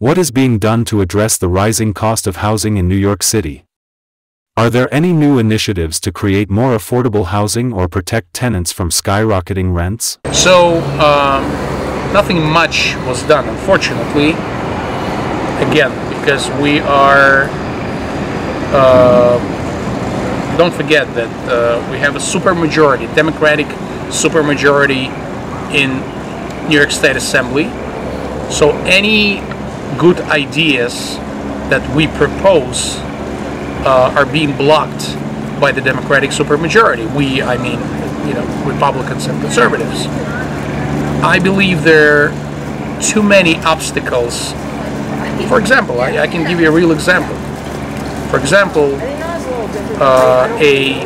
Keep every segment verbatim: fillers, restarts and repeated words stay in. What is being done to address the rising cost of housing in New York City? Are there any new initiatives to create more affordable housing or protect tenants from skyrocketing rents? So, um, nothing much was done, unfortunately. Again, because we are, uh, don't forget that uh, we have a supermajority, Democratic supermajority in New York State Assembly. So any good ideas that we propose uh, are being blocked by the Democratic supermajority. We, I mean, you know, Republicans and conservatives. I believe there are too many obstacles. For example, I, I can give you a real example. For example, uh, a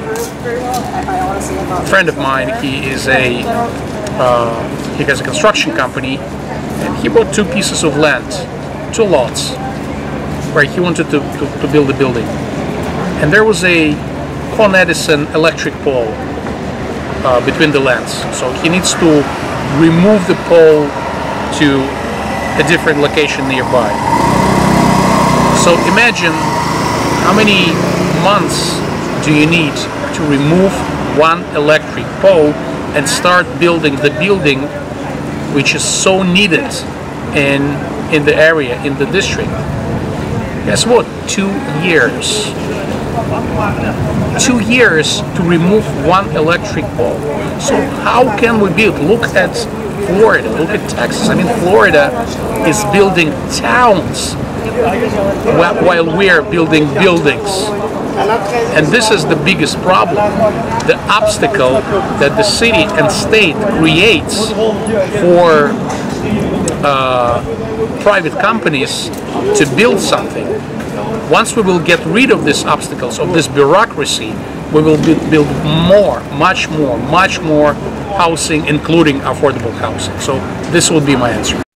friend of mine, he is a, uh, he has a construction company, and he bought two pieces of land, two lots, where he wanted to, to, to build a building. And there was a Con Edison electric pole uh, between the lands. So he needs to remove the pole to a different location nearby. So imagine how many months do you need to remove one electric pole and start building the building which is so needed in in the area, in the district. Guess what? Two years. Two years to remove one electric pole. So how can we build? Look at Florida, look at Texas. I mean, Florida is building towns while we are building buildings. And this is the biggest problem, the obstacle that the city and state creates for uh, private companies to build something. Once we will get rid of these obstacles, of this bureaucracy, we will build more, much more, much more housing, including affordable housing. So this would be my answer.